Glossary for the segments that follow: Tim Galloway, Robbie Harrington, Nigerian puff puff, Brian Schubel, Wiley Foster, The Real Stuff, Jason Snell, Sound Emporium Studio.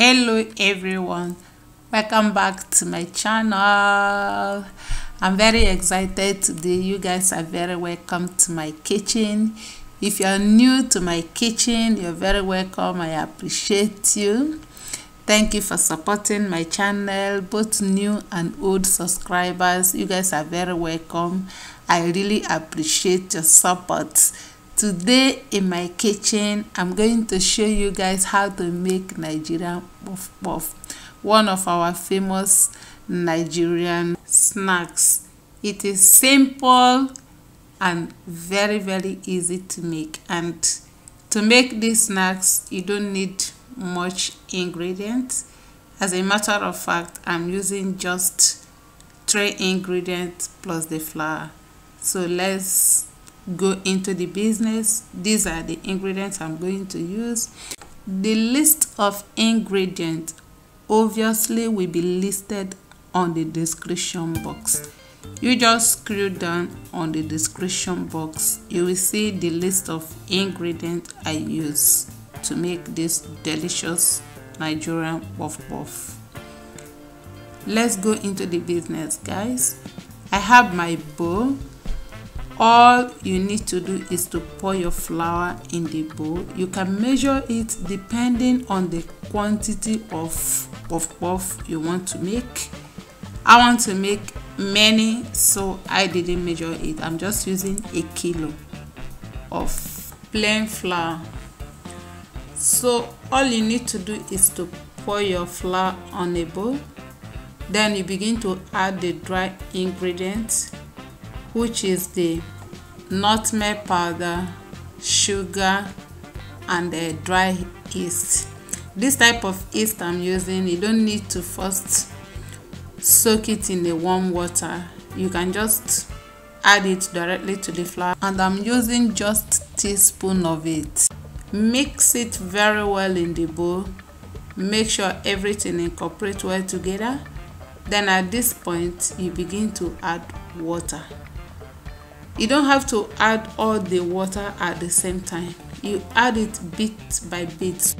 Hello everyone, welcome back to my channel. I'm very excited today. You guys are very welcome to my kitchen. If you're new to my kitchen, you're very welcome. I appreciate you. Thank you for supporting my channel, both new and old subscribers. You guys are very welcome. I really appreciate your support. Today in my kitchen, I'm going to show you guys how to make Nigerian puff puff, one of our famous Nigerian snacks. It is simple and very easy to make. And to make these snacks, you don't need much ingredients. As a matter of fact, I'm using just 3 ingredients plus the flour. So let's go into the business. These are the ingredients I'm going to use. The list of ingredients obviously will be listed on the description box. You just scroll down on the description box, you will see the list of ingredients I use to make this delicious Nigerian puff puff. Let's go into the business, guys. I have my bowl. All you need to do is to pour your flour in the bowl. You can measure it depending on the quantity of puff puff you want to make. I want to make many, so I didn't measure it. I'm just using a kilo of plain flour. So all you need to do is to pour your flour on a bowl. Then you begin to add the dry ingredients, which is the nutmeg powder, sugar, and the dry yeast. This type of yeast I'm using, you don't need to first soak it in the warm water. You can just add it directly to the flour, and I'm using just a teaspoon of it. Mix it very well in the bowl. Make sure everything incorporates well together. Then at this point, you begin to add water. You don't have to add all the water at the same time. You add it bit by bit.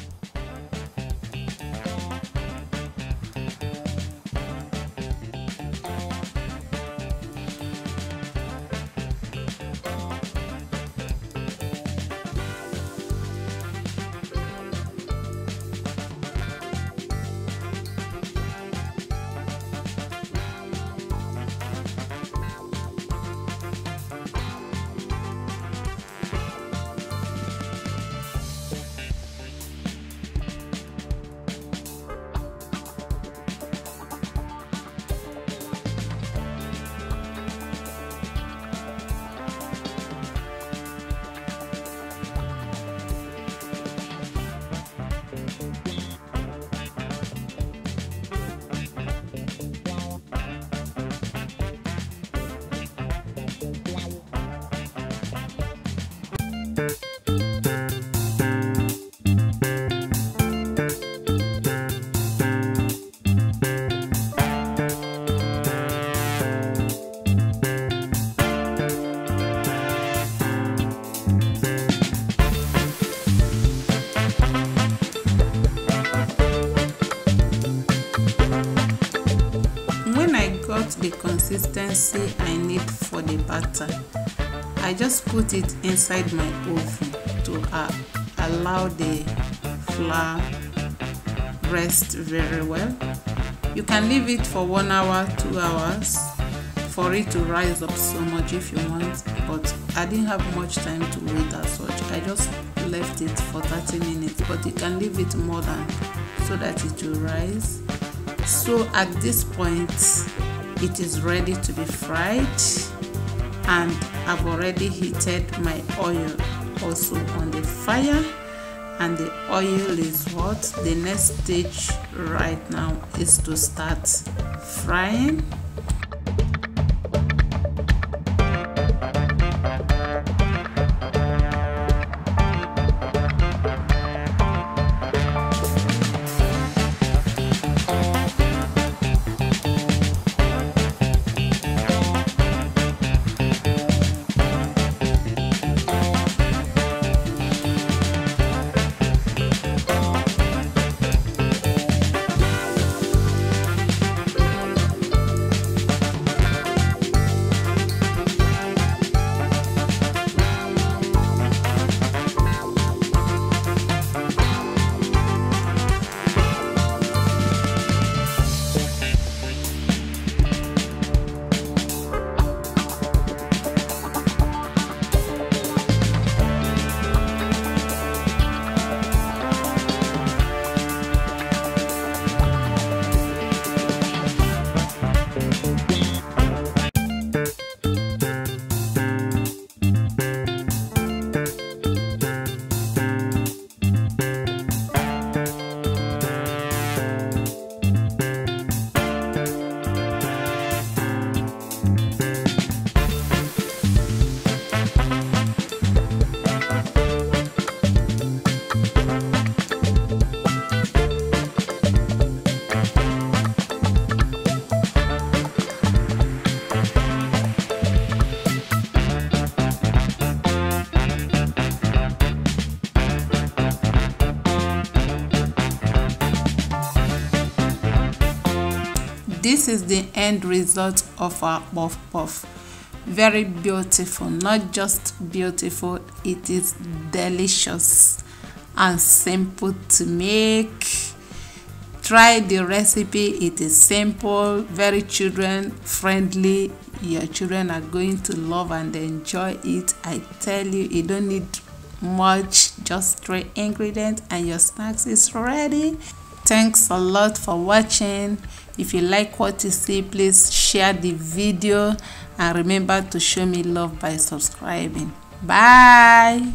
The consistency I need for the batter, I just put it inside my oven to allow the flour rest very well. You can leave it for 1 hour, 2 hours for it to rise up so much if you want, but I didn't have much time to wait as such. I just left it for 30 minutes, but you can leave it more than so that it will rise. So at this point, it is ready to be fried, and I've already heated my oil also on the fire, and the oil is hot. The next stage right now is to start frying. This is the end result of our puff puff. Very beautiful, not just beautiful, it is delicious and simple to make. Try the recipe, it is simple, very children friendly. Your children are going to love and enjoy it. I tell you, you don't need much, just 3 ingredients and your snacks is ready. Thanks a lot for watching. If you like what you see, please share the video and remember to show me love by subscribing. Bye.